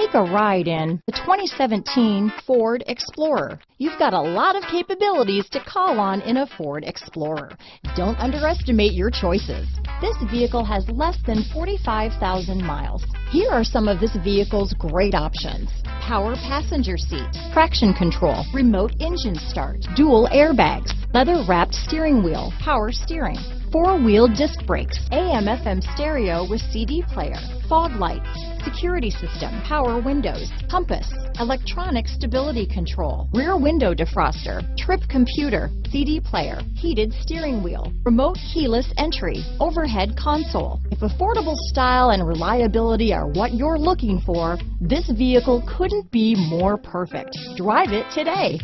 Take a ride in the 2017 Ford Explorer. You've got a lot of capabilities to call on in a Ford Explorer. Don't underestimate your choices. This vehicle has less than 45,000 miles. Here are some of this vehicle's great options: power passenger seat, traction control, remote engine start, dual airbags, leather-wrapped steering wheel, power steering, four-wheel disc brakes, AM/FM stereo with CD player, fog lights, security system, power windows, compass, electronic stability control, rear window defroster, trip computer, CD player, heated steering wheel, remote keyless entry, overhead console. If affordable style and reliability are what you're looking for, this vehicle couldn't be more perfect. Drive it today.